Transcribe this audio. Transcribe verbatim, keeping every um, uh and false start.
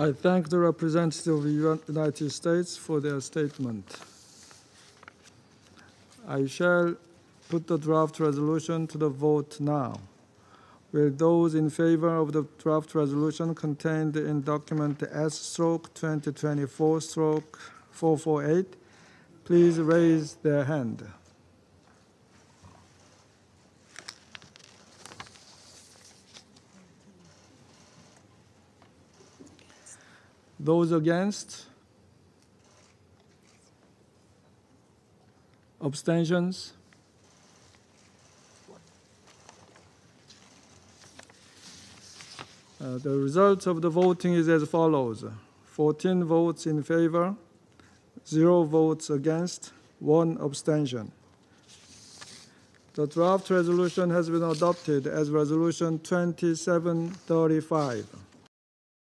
I thank the representative of the United States for their statement. I shall put the draft resolution to the vote now. Will those in favor of the draft resolution contained in document S stroke twenty twenty-four stroke four forty-eight, please raise their hand. Those against? Abstentions? Uh, the results of the voting is as follows. fourteen votes in favor, zero votes against, one abstention. The draft resolution has been adopted as Resolution twenty-seven thirty-five.